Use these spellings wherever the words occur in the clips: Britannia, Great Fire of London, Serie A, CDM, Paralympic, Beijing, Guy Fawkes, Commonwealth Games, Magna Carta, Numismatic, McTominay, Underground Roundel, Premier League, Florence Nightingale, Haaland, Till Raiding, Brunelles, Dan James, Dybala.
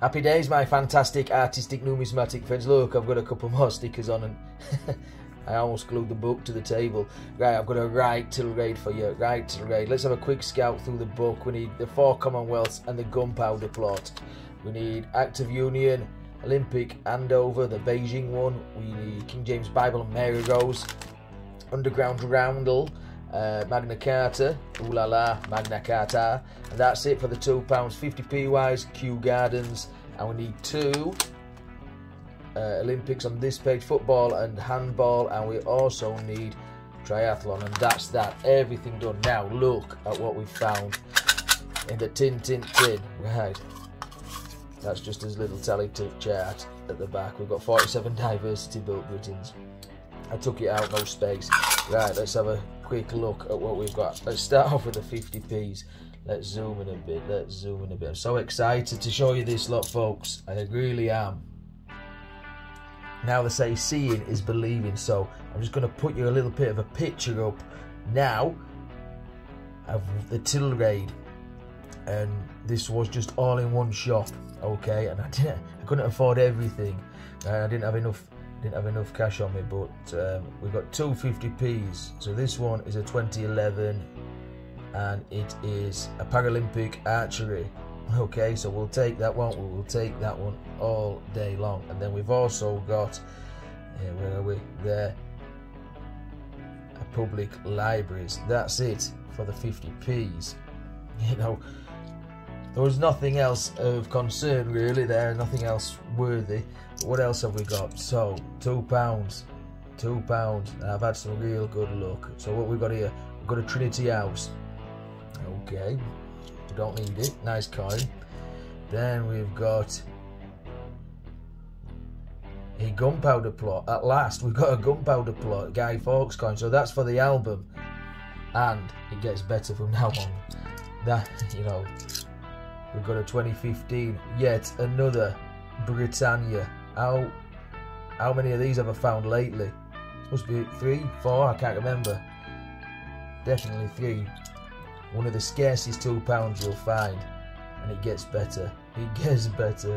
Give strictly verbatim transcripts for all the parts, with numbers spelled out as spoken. Happy days, my fantastic artistic numismatic friends. Look, I've got a couple more stickers on and I almost glued the book to the table. Right, I've got a right till raid for you. Right till raid. Let's have a quick scout through the book. We need the four Commonwealths and the gunpowder plot. We need Act of Union, Olympic, Andover, the Beijing one. We need King James Bible and Mary Rose. Underground Roundel. Uh, Magna Carta, ooh la la, Magna Carta, and that's it for the two pounds fifty p wise. Kew Gardens, and we need two uh, Olympics on this page, football and handball, and we also need triathlon, and that's that, everything done. Now look at what we found in the tin tin tin. Right, that's just his little tally-to chart at the back. We've got forty-seven diversity built Britons. I took it out, no space. Right, let's have a quick look at what we've got. Let's start off with the fifty p's. Let's zoom in a bit, let's zoom in a bit. I'm so excited to show you this lot, folks. I really am. Now they say seeing is believing, so I'm just going to put you a little bit of a picture up now of the Tilraid. And this was just all in one shop, okay? And I didn't, I couldn't afford everything. I didn't have enough Didn't have enough cash on me, but um, we've got two fifty p's. So this one is a twenty eleven, and it is a Paralympic archery. Okay, so we'll take that one. We will take that one all day long. And then we've also got, uh, where are we? There, a public libraries. That's it for the fifty p's. You know, there was nothing else of concern really there, nothing else worthy. But what else have we got? So, two pounds, two pounds, and I've had some real good luck. So what we've got here, we've got a Trinity House. Okay, we don't need it, nice coin. Then we've got a gunpowder plot. At last, we've got a gunpowder plot, Guy Fawkes coin. So that's for the album, and it gets better from now on. That, you know, we've got a twenty fifteen, yet another Britannia. How how many of these have I found lately? Must be three, four, I can't remember. Definitely three. One of the scarcest two pounds you'll find. And it gets better. It gets better.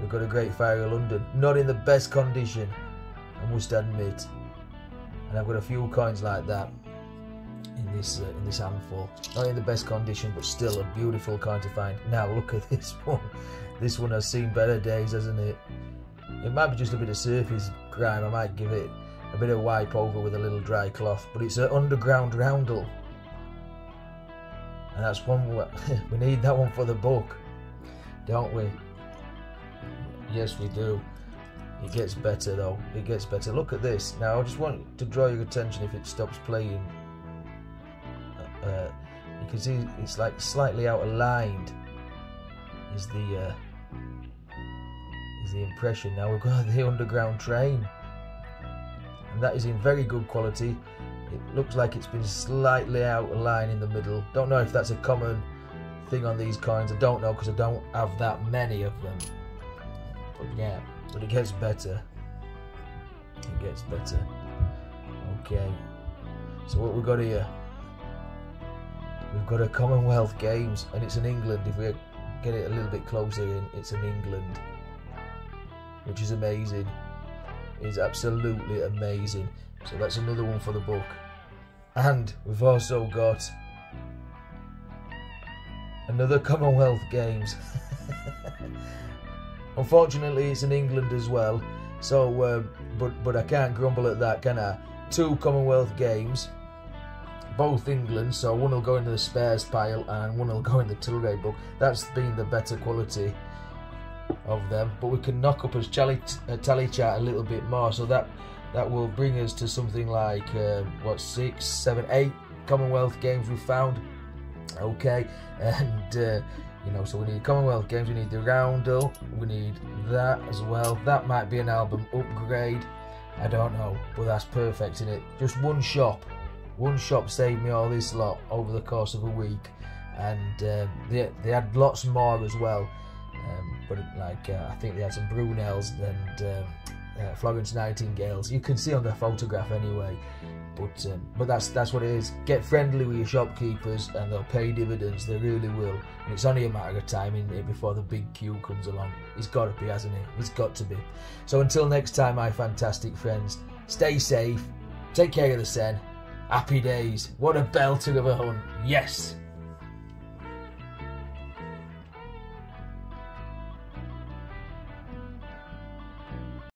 We've got a Great Fire of London. Not in the best condition, I must admit. And I've got a few coins like that in this uh, in this handful. Not in the best condition, but still a beautiful coin to find. Now look at this one. This one has seen better days, hasn't it? It might be just a bit of surface grime. I might give it a bit of wipe over with a little dry cloth, but it's an Underground Roundel, and that's one we need that one for the book, don't we? Yes, we do. It gets better though, it gets better. Look at this. Now I just want to draw your attention, if it stops playing, Uh, you can see it's like slightly out of line is the uh, is the impression. Now we've got the Underground Train, and that is in very good quality. It looks like it's been slightly out of line in the middle. Don't know if that's a common thing on these coins. I don't know, because I don't have that many of them. But yeah, but it gets better. It gets better. Okay. So what we got here? We've got a Commonwealth Games, and it's in England. If we get it a little bit closer in, it's in England, which is amazing. It's absolutely amazing. So that's another one for the book. And we've also got another Commonwealth Games. Unfortunately, it's in England as well. So, uh, but but I can't grumble at that, can I? Two Commonwealth Games, both England, so one will go into the spares pile and one will go in the Tilray book. That's been the better quality of them, but we can knock up his tally, uh, tally chart a little bit more, so that that will bring us to something like uh, what, six, seven, eight Commonwealth Games we found. Okay, and uh, you know, so we need Commonwealth Games, we need the Roundel, we need that as well. That might be an album upgrade, I don't know, but that's perfect, isn't it? Just one shop. One shop saved me all this lot over the course of a week, and uh, they, they had lots more as well. Um, but like, uh, I think they had some Brunelles and um, uh, Florence Nightingales. You can see on the photograph anyway. But um, but that's that's what it is. Get friendly with your shopkeepers, and they'll pay dividends. They really will. And it's only a matter of time, isn't it, before the big queue comes along. It's got to be, hasn't it? It's got to be. So until next time, my fantastic friends, stay safe. Take care of the Seine. Happy days. What a belter of a hunt. Yes.